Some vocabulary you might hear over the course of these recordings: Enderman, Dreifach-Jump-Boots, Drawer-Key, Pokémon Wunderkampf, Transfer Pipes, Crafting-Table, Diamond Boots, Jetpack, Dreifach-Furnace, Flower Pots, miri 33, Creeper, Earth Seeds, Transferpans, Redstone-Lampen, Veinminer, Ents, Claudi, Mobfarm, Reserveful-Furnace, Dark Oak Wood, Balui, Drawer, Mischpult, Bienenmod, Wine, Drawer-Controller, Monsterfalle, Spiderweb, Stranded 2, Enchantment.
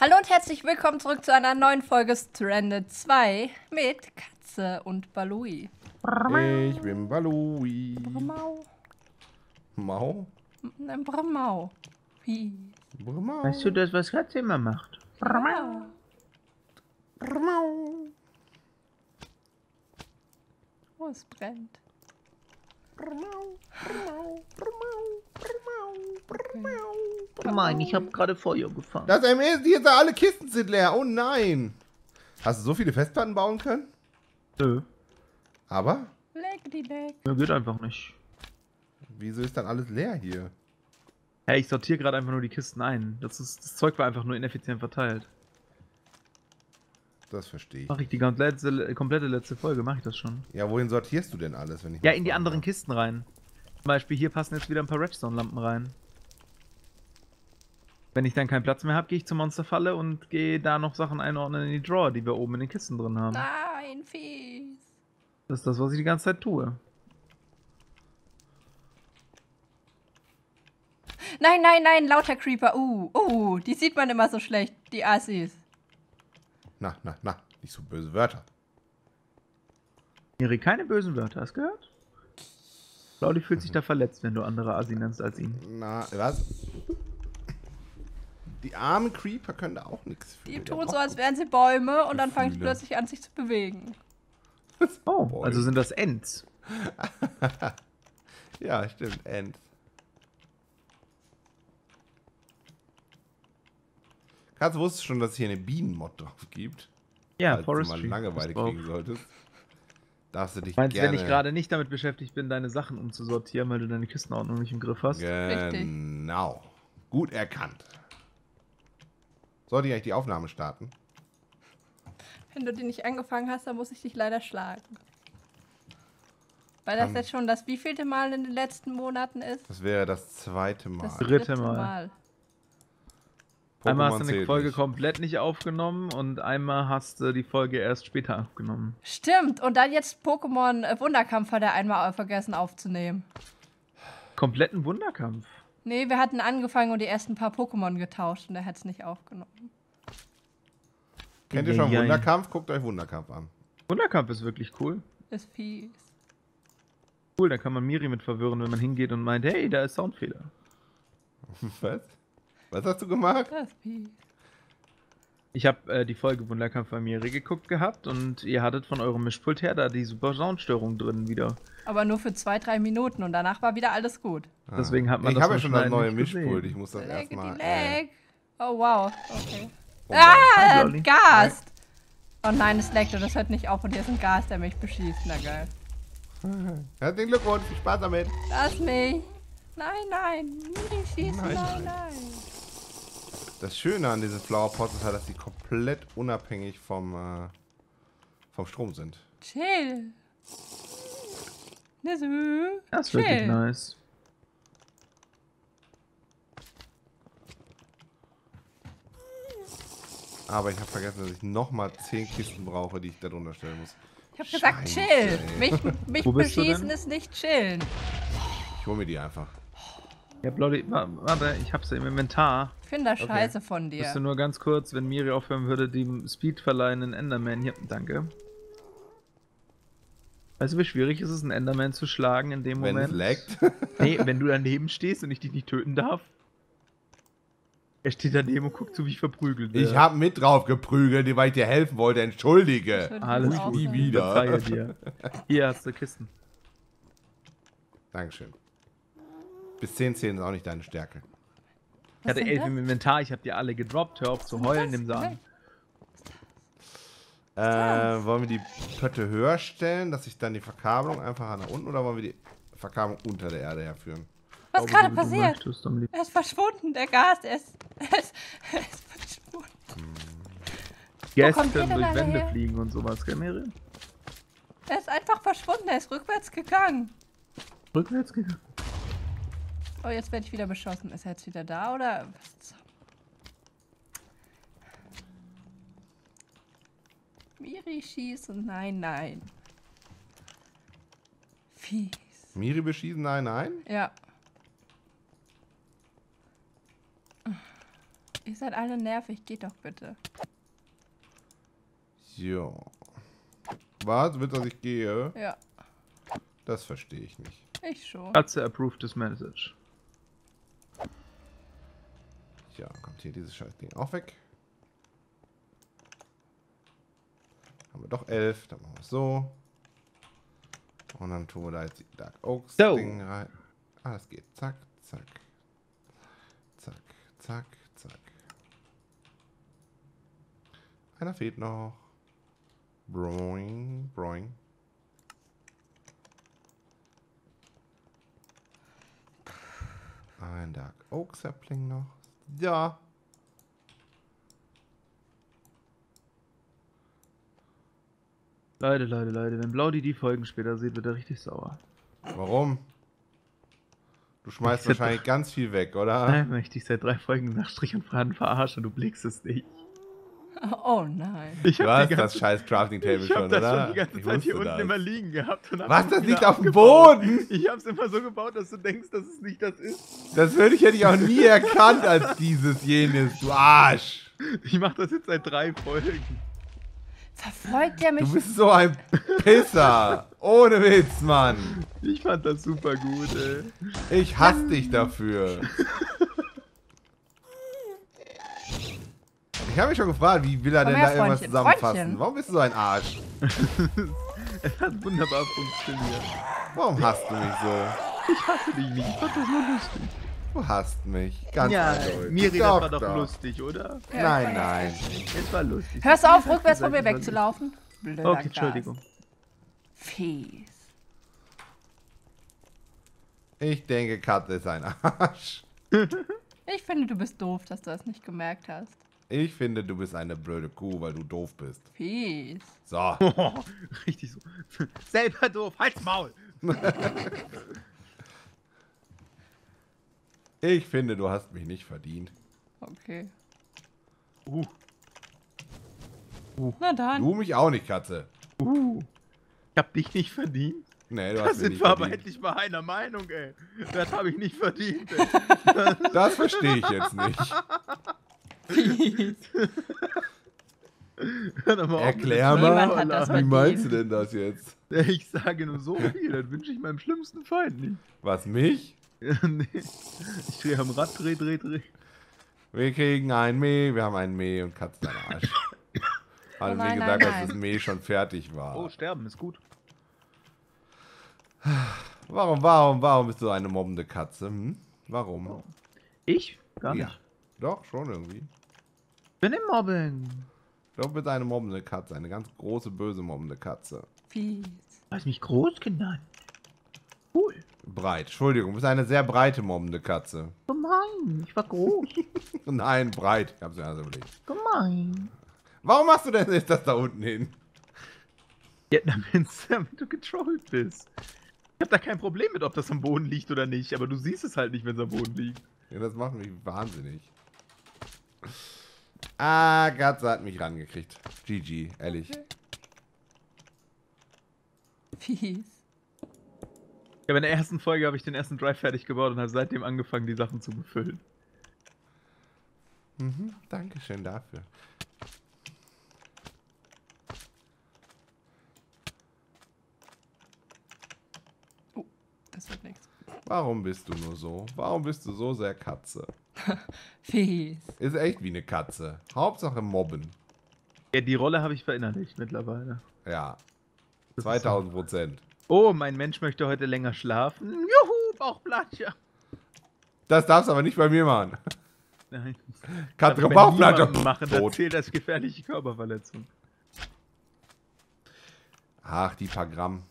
Hallo und herzlich willkommen zurück zu einer neuen Folge Stranded 2 mit Katze und Balui. Ich bin Balui. Brumau. Mau? Nein, Brumau. Brumau. Weißt du das, was Katze immer macht? Brumau. Brumau. Oh, es brennt. Brumau. Brumau. Brumau. Mann, ich habe gerade Feuer gefangen. Das MS, jetzt alle Kisten sind leer. Oh nein. Hast du so viele Festplatten bauen können? Nö. Aber? Leck die Leck. Ja, geht einfach nicht. Wieso ist dann alles leer hier? Hey, ich sortiere gerade einfach nur die Kisten ein. Das Zeug war einfach nur ineffizient verteilt. Das verstehe ich. Mache ich die komplette letzte Folge, mache ich das schon. Ja, wohin sortierst du denn alles? Wenn ich ja, in die anderen Kisten rein. Zum Beispiel hier passen jetzt wieder ein paar Redstone-Lampen rein. Wenn ich dann keinen Platz mehr habe, gehe ich zur Monsterfalle und gehe da noch Sachen einordnen in die Drawer, die wir oben in den Kisten drin haben. Nein, fies. Das ist das, was ich die ganze Zeit tue. Nein, nein, nein, lauter Creeper. Die sieht man immer so schlecht, die Assis. Na, na, na, nicht so böse Wörter. Miri, keine bösen Wörter, hast du gehört? Claudi fühlt sich da verletzt, wenn du andere Asi nennst als ihn. Na, was? Die armen Creeper können da auch nichts für. Die tun so, als wären sie Bäume und dann fangen sie plötzlich an, sich zu bewegen. Oh, also sind das Ents. Ja, stimmt, Ents. Katze, wusstest du schon, dass es hier eine Bienenmod drauf gibt? Ja, falls du mal Langeweile kriegen solltest. Darfst du dich meinst, gerne... wenn ich gerade nicht damit beschäftigt bin, deine Sachen umzusortieren, weil du deine Kistenordnung nicht im Griff hast? Genau. Richtig. Gut erkannt. Sollte ich eigentlich die Aufnahme starten? Wenn du die nicht angefangen hast, dann muss ich dich leider schlagen. Weil das jetzt schon das wievielte Mal in den letzten Monaten ist? Das wäre das zweite Mal. Das dritte Mal. Einmal hast du eine Folge komplett nicht aufgenommen und einmal hast du die Folge erst später aufgenommen. Stimmt, und dann jetzt Pokémon Wunderkampf hat er einmal vergessen aufzunehmen. Kompletten Wunderkampf? Nee, wir hatten angefangen und die ersten paar Pokémon getauscht und er hat es nicht aufgenommen. Kennt ihr schon Wunderkampf? Guckt euch Wunderkampf an. Wunderkampf ist wirklich cool. Ist fies. Cool, da kann man Miri mit verwirren, wenn man hingeht und meint, hey, da ist Soundfehler. Was? Was hast du gemacht? Ich habe die Folge Wunderkampf bei Miri geguckt gehabt und ihr hattet von eurem Mischpult her da die super Soundstörung drin wieder. Aber nur für 2-3 Minuten und danach war wieder alles gut. Ah. Deswegen hat man ich habe ja schon das neue Mischpult, ich muss das erstmal... Oh wow, okay. Oh, ah, ein Gast! Oh nein, es leckt und das hört nicht auf und hier ist ein Gast, der mich beschießt, na geil. Herzlichen Glückwunsch, viel Spaß damit! Lass mich! Nein, nein, Miri schießt, nein, nein! Das Schöne an diesen Flower Pots ist halt, dass die komplett unabhängig vom Strom sind. Chill. Das ist wirklich nice. Aber ich habe vergessen, dass ich nochmal 10 Kisten brauche, die ich da drunter stellen muss. Ich habe gesagt, chill. Mich beschießen ist nicht chillen. Ich hole mir die einfach. Ja, Bloody, warte, ich hab's ja im Inventar. Ich finde das scheiße von dir. Müsste nur ganz kurz, wenn Miri aufhören würde, die Speed verleihenden Enderman hier. Danke. Weißt du, wie schwierig ist es, einen Enderman zu schlagen in dem Moment? Wenn es laggt. Nee, wenn du daneben stehst und ich dich nicht töten darf. Er steht daneben und guckt zu, wie ich verprügelt werde. Ich hab mit drauf geprügelt, weil ich dir helfen wollte. Entschuldige. Alles gut. Nie wieder. Dir. Hier hast du Kisten. Dankeschön. Bis 10 ist auch nicht deine Stärke. Ich hatte 11 im Inventar, ich habe die alle gedroppt. Hör auf zu heulen, nimm sie an. Wollen wir die Pötte höher stellen, dass ich dann die Verkabelung einfach nach unten, oder wollen wir die Verkabelung unter der Erde herführen? Was gerade passiert? Er ist verschwunden, der Gas ist. Er ist verschwunden. Gäste können durch Wände fliegen und sowas, gell, Miri? Er ist einfach verschwunden, er ist rückwärts gegangen. Rückwärts gegangen? Oh, jetzt werde ich wieder beschossen. Ist er jetzt wieder da, oder? Was? Miri schießen, nein, nein. Fies. Miri beschießen, nein, nein? Ja. Ist seid alle nervig. Geht doch bitte. So. Warte, bitte, dass ich gehe. Ja. Das verstehe ich nicht. Ich schon. Katze approved this message. Ja, kommt hier dieses Scheißding auch weg. Haben wir doch 11. Dann machen wir es so. Und dann tun wir da jetzt die Dark Oaks Ding rein. Ah, das geht. Zack, zack. Zack, zack, zack. Einer fehlt noch. Broing, broing. Ein Dark Oak Sapling noch. Ja. Leute, Leute, Leute, wenn Blau die Folgen später sieht, wird er richtig sauer. Warum? Du schmeißt wahrscheinlich ganz viel weg, oder? Nein, weil ich dich seit 3 Folgen nach Strich und Faden verarsche und du blickst es nicht. Oh nein. Ich hab das scheiß Crafting-Table schon, oder? Ich hab das schon die ganze Zeit hier unten immer liegen gehabt. Was, das liegt auf dem Boden? Ich hab's immer so gebaut, dass du denkst, dass es nicht das ist. Das hätte ich auch nie erkannt als dieses, jenes, du Arsch. Ich mach das jetzt seit 3 Folgen. Verfolgt der mich? Du bist so ein Pisser. Ohne Witz, Mann. Ich fand das super gut, ey. Ich hasse dich dafür. Ich habe mich schon gefragt, wie will er denn da irgendwas zusammenfassen? Freundchen. Warum bist du so ein Arsch? Es hat wunderbar funktioniert. Warum hasst du mich so? Ich hasse dich nicht. Ich fand das nur lustig. Du hasst mich. Ganz eindeutig. Miri, das war doch lustig, oder? Ja, nein, nein. Es war lustig. Hörst auf, rückwärts von mir wegzulaufen? Blöder Gras. Entschuldigung. Fies. Ich denke, Katze ist ein Arsch. Ich finde, du bist doof, dass du das nicht gemerkt hast. Ich finde, du bist eine blöde Kuh, weil du doof bist. Fies. So. Richtig so. Selber doof. Halt's Maul. Ich finde, du hast mich nicht verdient. Okay. Na dann. Du mich auch nicht, Katze. Ich hab dich nicht verdient. Nee, du hast mich nicht verdient. Da sind wir aber endlich mal einer Meinung, ey. Das habe ich nicht verdient, ey. Das verstehe ich jetzt nicht. Erklär mal, wie meinst du denn das jetzt? Ich sage nur so viel, das wünsche ich meinem schlimmsten Feind nicht. Was, mich? Nee. Ich drehe am Rad, dreh. Wir kriegen ein Mäh, wir haben ein Mäh und Katzen am Arsch. Also wie gesagt, als das Mäh schon fertig war. Oh, sterben ist gut. Warum bist du eine mobbende Katze? Hm? Warum? Ich? Gar nicht. Ja. Doch, schon irgendwie. Bin im Mobben. Doch, bitte eine mobbende Katze. Eine ganz große, böse mobbende Katze. Fies. Hast mich groß genannt. Cool. Breit. Entschuldigung, du bist eine sehr breite mobbende Katze. Gemein. Ich war groß. Nein, breit. Ich hab's mir also überlegt. Gemein. Warum machst du denn jetzt das da unten hin? Ja, damit du getrollt bist. Ich hab da kein Problem mit, ob das am Boden liegt oder nicht. Aber du siehst es halt nicht, wenn es am Boden liegt. Ja, das macht mich wahnsinnig. Ah, Katze hat mich rangekriegt. GG, ehrlich. Fies. Ja, bei der ersten Folge habe ich den ersten Drive fertig gebaut und habe seitdem angefangen, die Sachen zu befüllen. Mhm, Dankeschön dafür. Oh, das wird nichts. Warum bist du nur so? Warum bist du so sehr Katze? Fies. Ist echt wie eine Katze. Hauptsache mobben. Ja, die Rolle habe ich verinnerlicht mittlerweile. Ja. 2000%. Oh, mein Mensch möchte heute länger schlafen. Juhu, Bauchplatscher. Das darfst du aber nicht bei mir machen. Nein. Katze Bauchplatscher machen, dann zählt das gefährliche Körperverletzung. Ach, die paar Gramm.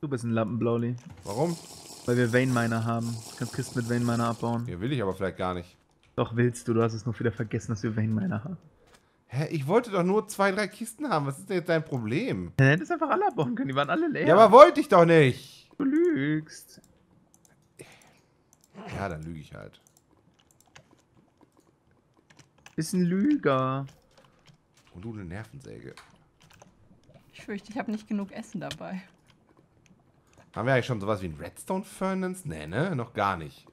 Du bist ein Lampenblauli. Warum? Weil wir Veinminer haben. Du kannst Kisten mit Veinminer abbauen. Ja, will ich aber vielleicht gar nicht. Doch willst du, du hast es nur wieder vergessen, dass wir Veinminer haben. Hä, ich wollte doch nur 2, 3 Kisten haben, was ist denn jetzt dein Problem? Du hättest einfach alle abbauen können, die waren alle leer. Ja, aber wollte ich doch nicht. Du lügst. Ja, dann lüge ich halt. Bist ein Lüger. Und du eine Nervensäge. Ich fürchte, ich habe nicht genug Essen dabei. Haben wir eigentlich schon sowas wie ein Redstone-Furnace? Nee, ne? Noch gar nicht.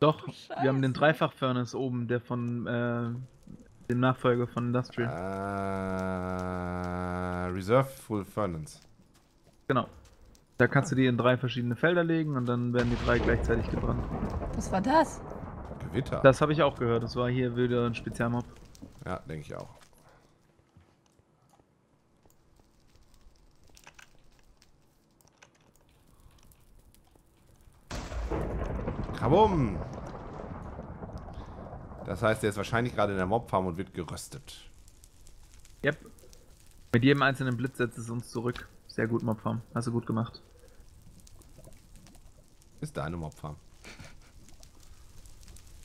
Doch, Scheiße. Wir haben den Dreifach-Furnace oben, der von dem Nachfolger von Industrial. Reserveful-Furnace. Genau. Da kannst du die in 3 verschiedene Felder legen und dann werden die 3 gleichzeitig gebrannt. Was war das? Gewitter. Das habe ich auch gehört. Das war hier wieder ein Spezialmob. Ja, denke ich auch. Kabum! Das heißt, der ist wahrscheinlich gerade in der Mobfarm und wird geröstet. Yep. Mit jedem einzelnen Blitz setzt es uns zurück. Sehr gut, Mobfarm. Hast du gut gemacht. Ist deine Mobfarm.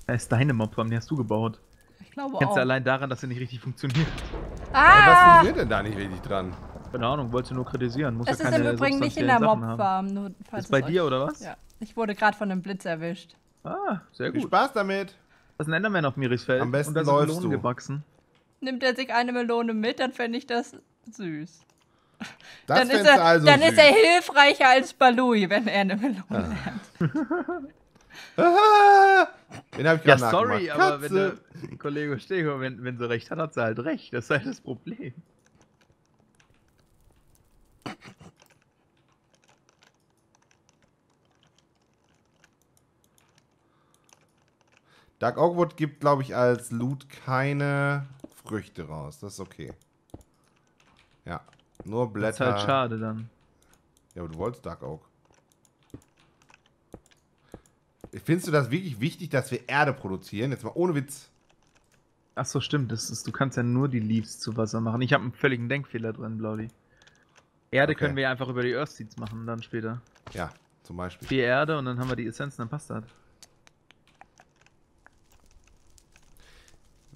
Das ist deine Mobfarm, die hast du gebaut. Ich glaube auch. Kennst du allein daran, dass sie nicht richtig funktioniert. Ah! Hey, was funktioniert denn da nicht richtig dran? Keine Ahnung, wollte nur kritisieren. Muss das ja ist im Übrigen nicht in der Mobfarm. Nur, falls ist bei dir, oder was? Ja. Ich wurde gerade von einem Blitz erwischt. Ah, sehr gut. Viel Spaß damit. Das ist ein Enderman auf Miris Feld. Am besten und da sind Melonen gewachsen. Nimmt er sich eine Melone mit, dann fände ich das süß. Das dann ist er, also dann süß. Ist er hilfreicher als Balui, wenn er eine Melone hat. Den hab ich ja, sorry, aber wenn der Kollege Stego, wenn sie recht hat, hat sie halt recht. Das ist halt das Problem. Dark Oak Wood gibt, glaube ich, als Loot keine Früchte raus. Das ist okay. Ja, nur Blätter. Das ist halt schade dann. Ja, aber du wolltest Dark Oak. Findest du das wirklich wichtig, dass wir Erde produzieren? Jetzt mal ohne Witz. Ach so, stimmt. Das ist, du kannst ja nur die Leaves zu Wasser machen. Ich habe einen völligen Denkfehler drin, Blauli. Erde okay. Können wir ja einfach über die Earth Seeds machen dann später. Ja, zum Beispiel. 4 Erde und dann haben wir die Essenzen, dann passt das.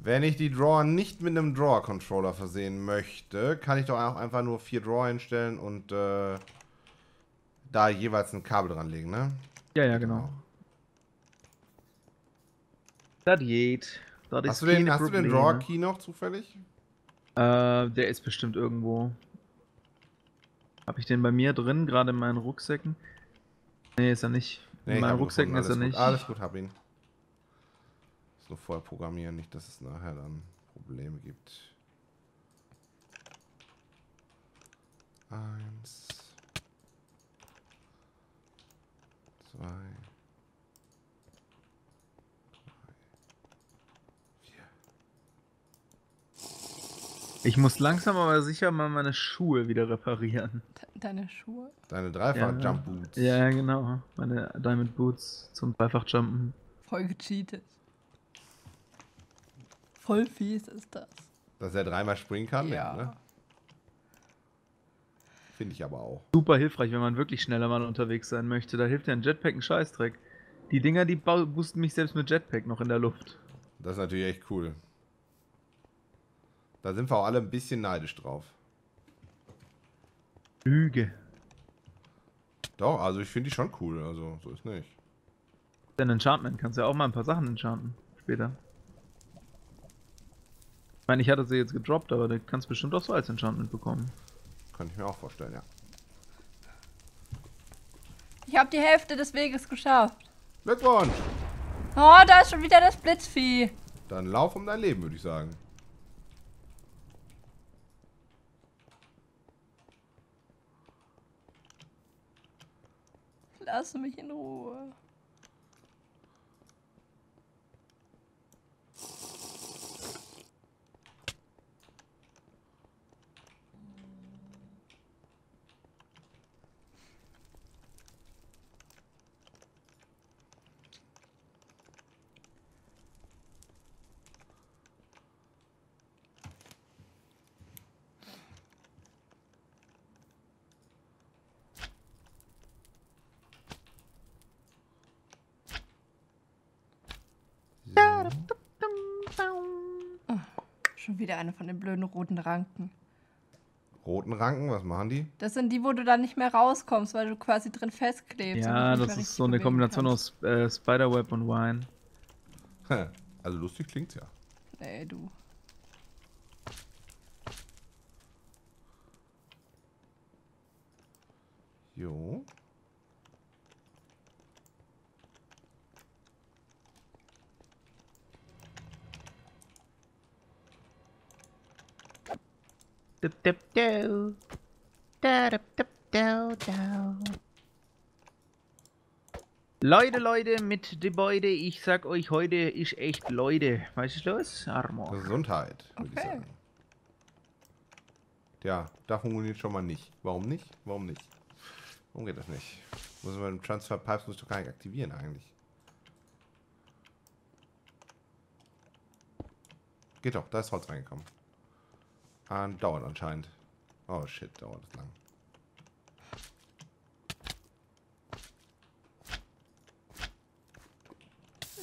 Wenn ich die Drawer nicht mit einem Drawer-Controller versehen möchte, kann ich doch auch einfach nur 4 Drawer hinstellen und da jeweils ein Kabel dran legen, ne? Ja, ja, genau. Das geht. Das hast ist du den Drawer-Key noch zufällig? Der ist bestimmt irgendwo. Habe ich den bei mir drin, gerade in meinen Rucksäcken? Nee, ist er nicht. Nee, in meinen Rucksäcken ist er nicht. Alles gut, hab ihn. Nur vorher programmieren, nicht, dass es nachher dann Probleme gibt. 1, 2, 3, 4. Ich muss langsam aber sicher mal meine Schuhe wieder reparieren. Deine Schuhe? Deine Dreifach-Jump-Boots. Ja, genau. Meine Diamond Boots zum Dreifach-Jumpen. Voll gecheatet. Voll fies ist das. Dass er 3-mal springen kann? Ja. Ne? Finde ich aber auch. Super hilfreich, wenn man wirklich schneller mal unterwegs sein möchte. Da hilft ja ein Jetpack ein Scheißdreck. Die Dinger, die boosten mich selbst mit Jetpack noch in der Luft. Das ist natürlich echt cool. Da sind wir auch alle ein bisschen neidisch drauf. Lüge. Doch, also ich finde die schon cool. Also, so ist nicht. Denn Enchantment kannst du ja auch mal ein paar Sachen enchanten. Später. Ich meine, ich hatte sie jetzt gedroppt, aber du kannst bestimmt auch so als Enchantment bekommen. Kann ich mir auch vorstellen, ja. Ich habe die Hälfte des Weges geschafft. Glückwunsch! Oh, da ist schon wieder das Blitzvieh. Dann lauf um dein Leben, würde ich sagen. Lass mich in Ruhe. Wieder eine von den blöden roten Ranken. Roten Ranken? Was machen die? Das sind die, wo du dann nicht mehr rauskommst, weil du quasi drin festklebst. Ja, das ist so eine Kombination aus Spiderweb und Wine. Also lustig klingt's ja. Nee, du. Jo. Leute, mit dem Beute, ich sag euch, heute ist echt Leute. Was ist los? Armor. Gesundheit, würde ich sagen. Ja, da funktioniert schon mal nicht. Warum nicht? Warum nicht? Warum geht das nicht? Muss man den Transfer Pipes muss ich doch gar nicht aktivieren eigentlich. Geht doch, da ist Holz reingekommen. Und dauert anscheinend. Oh shit, dauert das lang.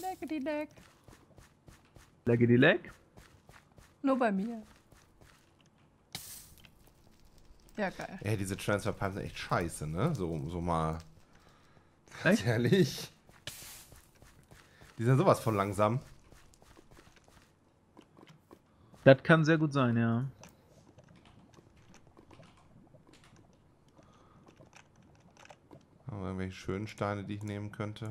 Leggedy leg. Leggedy leg? Nur bei mir. Ja, geil. Ey, diese Transferpans sind echt scheiße, ne? So mal. Ganz ehrlich. Die sind sowas von langsam. Das kann sehr gut sein, ja. Aber irgendwelche schönen Steine, die ich nehmen könnte.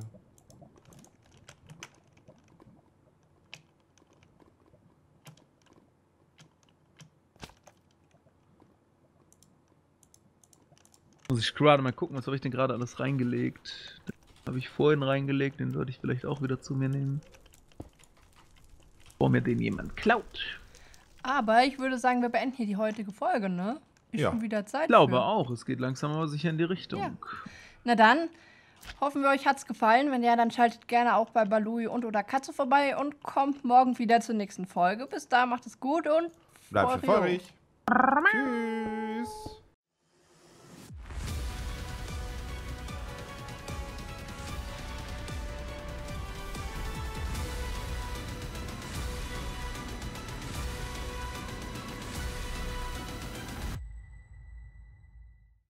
Muss ich gerade mal gucken, was habe ich denn gerade alles reingelegt. Den habe ich vorhin reingelegt, den sollte ich vielleicht auch wieder zu mir nehmen. Bevor mir den jemand klaut. Aber ich würde sagen, wir beenden hier die heutige Folge, ne? Ist ja schon wieder Zeit. Ich glaube auch, es geht langsam aber sicher in die Richtung. Ja. Na dann, hoffen wir, euch hat's gefallen. Wenn ja, dann schaltet gerne auch bei Balui und oder Katze vorbei und kommt morgen wieder zur nächsten Folge. Bis da, macht es gut und bleibt für feurig. Tschüss.